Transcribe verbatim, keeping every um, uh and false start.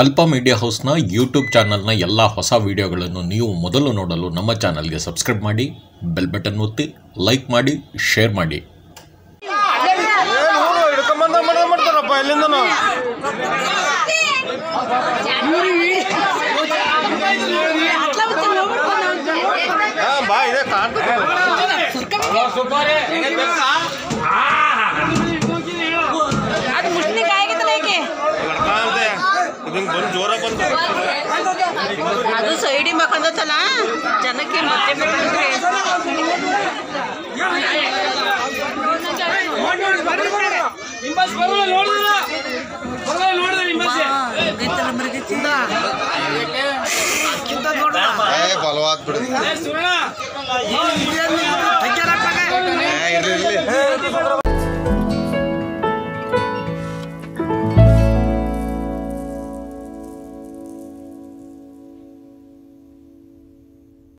ಕಲ್ಪ media ಹೌಸ್ನ YouTube ಚಾನಲ್ನ ಎಲ್ಲ ಹೊಸ ವಿಡಿಯೋಗಳನ್ನು ನೀವು ಮೊದಲು ನೋಡಲು ನಮ್ಮ ಚಾನಲ್ಗೆ ಸಬ್ಸ್ಕ್ರೈಬ್ ಮಾಡಿ ಬೆಲ್ ಬಟನ್ ಒತ್ತಿ ಲೈಕ್ ಮಾಡಿ ಶೇರ್ ಮಾಡಿ ಅದು ಸೈಡಿ ಮಕ್ಕಂದತಲ್ಲ ಜನಕ್ಕೆ ಮತ್ತೆ ಬಿಟ್ರೆ ಇಂಬಸ್ ಬರಲ್ಲ ನೋಡಿಲ್ಲ ಬರಲ್ಲ ನೋಡಿದ ಇಂಬಸ್ ಏತಲಂಬರಿಗೆ ಚಿಂದ ಚಿಂದ ನೋಡು ಏ ಬಲವಾದ ಬಿಡು ಸುರಣ